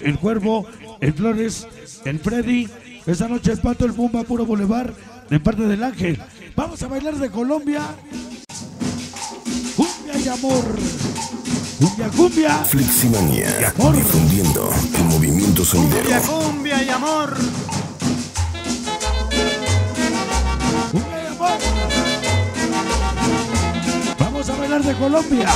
El Cuervo, el Flores, el Freddy, esta noche el Pato, el Bumba, Puro Boulevard, de parte del Ángel. Vamos a bailar de Colombia. Cumbia y amor. Cumbia, cumbia. Fleximanía, difundiendo el movimiento sonidero. Cumbia, cumbia y amor. Cumbia y amor. Vamos a bailar de Colombia.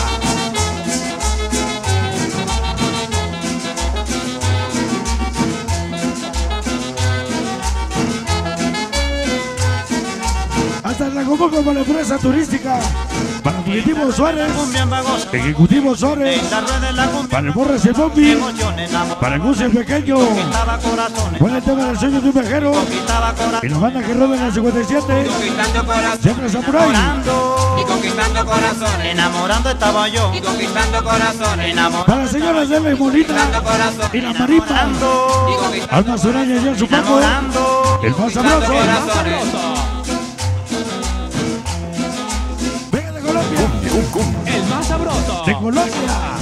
Hasta la Copa como la empresa turística. Para Ejecutivo Suárez, Ejecutivo Suárez, para el Borres y el Bombi, para el Gucio Pequeño. Fue el tema del sueño de un viajero y la banda que roba en el 57. Siempre Samurai. Y conquistando corazón, enamorando estaba yo. Y conquistando corazón, enamorando. Para las señoras de la Monita y la Maripa, Alma Soraya y el Supaco, el más sabroso. El más sabroso de Colombia.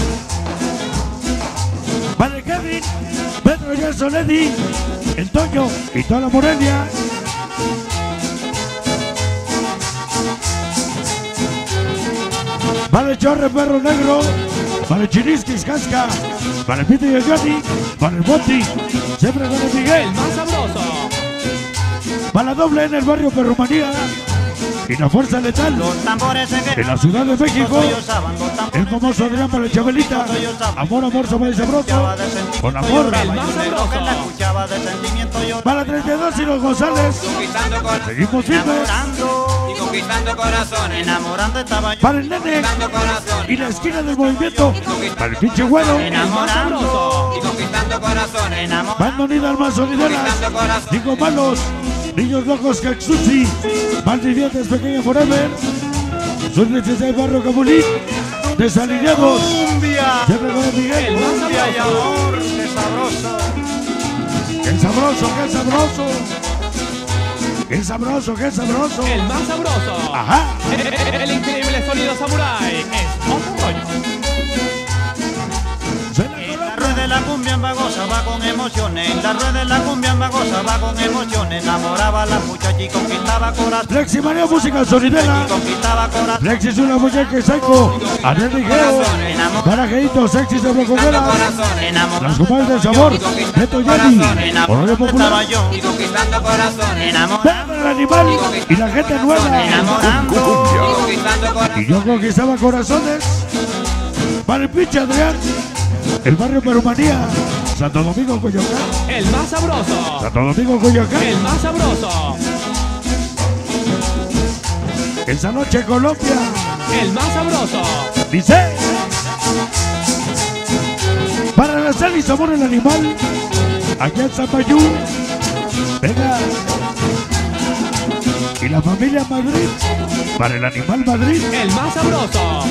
Para el Kevin, Pedro Jesús Ledín, Entoño y toda la Morelia. Para el Chorre, Perro Negro, para el Chirisquis Casca, para el Pito y el Johnny, para el Monti, siempre con el Miguel. El más sabroso. Para la doble en el barrio Perrumanía y la fuerza letal en la Ciudad de México, el famoso Adrián para el Chabelita, amor, amor, sopa y sabroso, con amor, para 32 y los González, seguimos firmes, para el Nene y la esquina del movimiento, para el pinche güero, bandonida almas sonideras, digo malos, niños locos Kaksuchi, maldivientes pequeños forever, son 16 barro Cabulín, desalineamos, siempre con el Miguel, cumbia y amor, qué sabroso, qué sabroso, qué sabroso, qué sabroso, qué sabroso, el más sabroso, ajá, el increíble sonido Samurai, es otro rollo. La cumbia vagosa va con emociones, la rueda de la cumbia vagosa va con emociones, enamoraba a la muchacha y conquistaba corazón. Lexi María, música sonidera. Lexi es una mujer que saco, Anel Rijero, Barajeito, sexy de Blocoguera, las comadres del sabor, Neto Yali, Morelia Popular, Pedro el Animal y la gente nueva, y yo conquistaba corazones, para el pinche Adrián. El barrio Perumanía, Santo Domingo Cuyoacán, el más sabroso. Santo Domingo Cuyoacán, el más sabroso. Esa noche Colombia, el más sabroso. Dice, para la sal y sabor el animal, aquí en Zapayú, venga. Y la familia Madrid, para el animal Madrid, el más sabroso.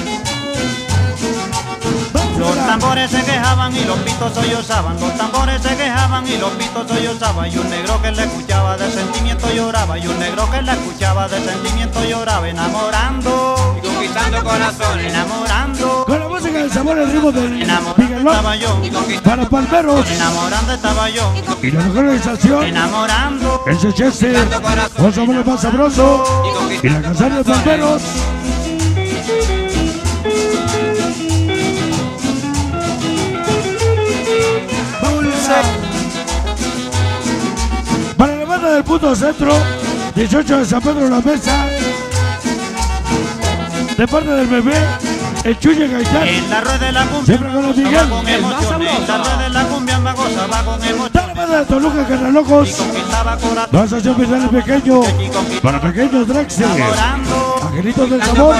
Los tambores se quejaban y los pitos sollozaban, los tambores se quejaban y los pitos sollozaban, y un negro que la escuchaba de sentimiento lloraba, y un negro que la escuchaba de sentimiento lloraba, enamorando y conquistando corazón, enamorando. Con la música del sabor el ritmo del Miguel Martinez, para palmeros, enamorando estaba yo, y la mejor organización, enamorando, el Sechese, un sabor más sabroso, y la canción de palmeros. Para la banda del punto centro, 18 de San Pedro la Mesa, de parte del bebé, el Chuye Gaitán, siempre con los Miguel, el más sabroso. Para la banda de Toluca, Carnalocos, la estación final pequeño, para pequeños Draxter, angelitos del sabor,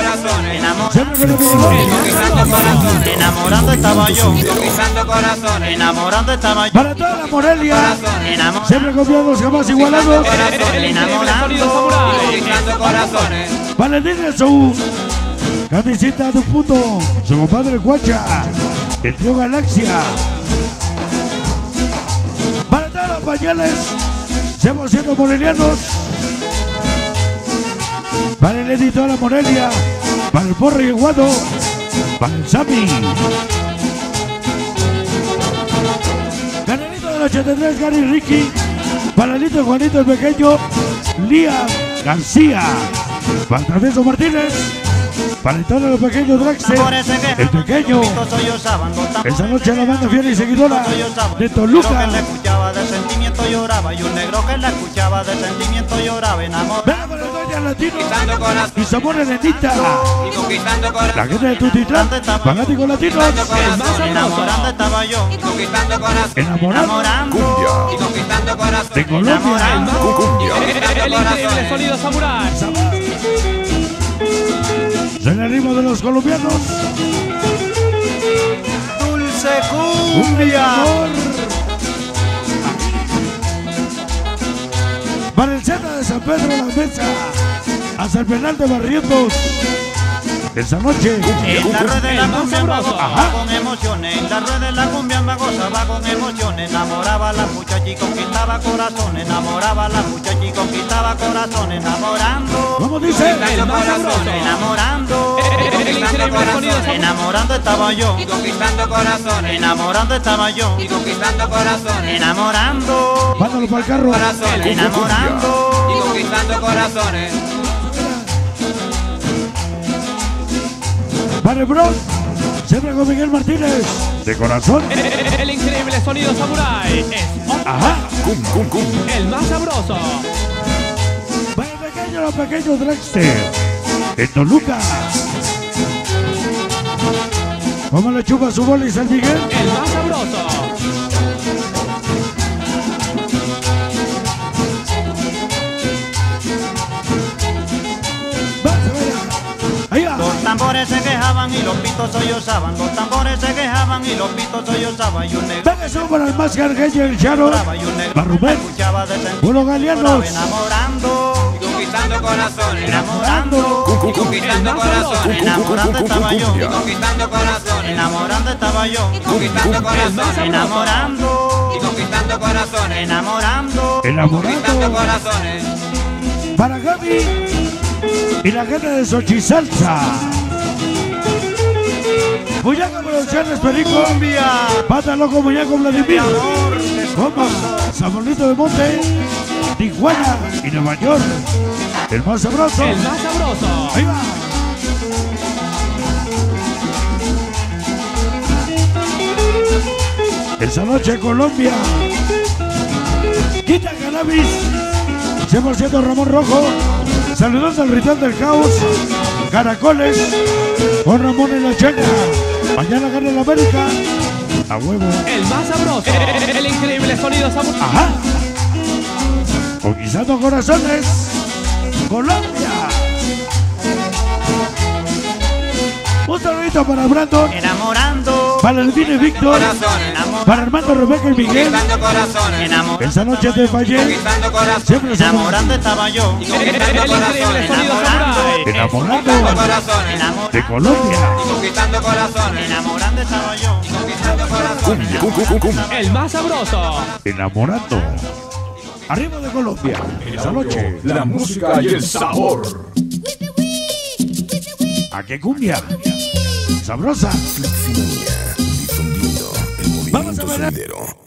siempre con los Miguel, enamorando estaba yo, corazón, enamorando estaba yo. Para toda la Morelia, corazón, siempre confiados, jamás igualados, enamorando, corazones. Para el Díaz Sou, camisita de puto, su compadre Guacha, el tío Galaxia. Para todos los pañales, seamos siendo morelianos. Para el editor de la Morelia, para el Porre y el Guado, para el Sami. del 83, Gary Ricky. Para Lito, Juanito el Pequeño. Lía García. Para Francisco Martínez. Para Entoño el Pequeño, Draxter el Pequeño. Esa noche la banda fiel y seguidora de Toluca. Latino, y somos Renetita, la gente de Tutitlán, fanáticos latinos, enamorando estaba yo, enamorando cumbia, de Colombia, el increíble Sonido Samurai, en el ritmo de los colombianos, Dulce Julia, para el Z de San Pedro de la Mesa. Hasta el penal de Barrientos. Esa noche. En la red de la cumbia va con emociones. En la red de la cumbia magosa va con emociones. Enamoraba a la muchacha y conquistaba corazón. Enamoraba a la muchacha y conquistaba corazón. Enamorando. ¿Cómo dice? Enamorando. Enamorando estaba yo. Y conquistando corazón. Enamorando estaba yo. Y conquistando corazón. Enamorando. Mándalo para el carro. Enamorando. Y conquistando corazones. Para el Bronx, siempre con Miguel Martínez, de corazón. El increíble Sonido Samurai es ajá. El más sabroso. Para el pequeño, los pequeños Draxter, de Toluca. Vamos a la chupa su bola y San Miguel. El más sabroso. Los tambores se quejaban y los pitos sollozaban. Los tambores se quejaban y los pitos sollozaban. Y un negro. Dale son para el más cargueño el Charo. Para Rubén. Uno galeanos. Enamorando. Y conquistando corazón. Enamorando. Y conquistando corazón. Enamorando estaba yo. Y conquistando corazón. Enamorando estaba yo. Y conquistando corazón. Enamorando. Y conquistando corazón. Enamorando. Conquistando corazones. Para Gaby. Y la gente de Xochisalta. Muñeco Producciones Perico. Pata Loco Muñeco Vladimir. Vamos, Sabonito de Monte. Tijuana y Nueva York. El más sabroso. El más sabroso. Ahí va. Esa noche Colombia. Quita cannabis. 100% Ramón Rojo. Saludos al Ritual del Caos, Caracoles, con Ramón en la Chena. Mañana gana la América, a huevo. El más sabroso, el increíble Sonido Samurai. Ajá. Conquistando corazones, Colombia. Un saludito para Brandon. Enamorando. Para el Vine Víctor. Para Armando, Rebeca y Miguel. Esa noche te fallé. Siempre enamorando estaba yo. Enamorando. De Colombia. Enamorando estaba yo. El más sabroso. Enamorando. Arriba de Colombia. Esa noche. La música y el sabor. ¿A qué cumbia? Sabrosa. Fleximanía, difundiendo el movimiento sonidero.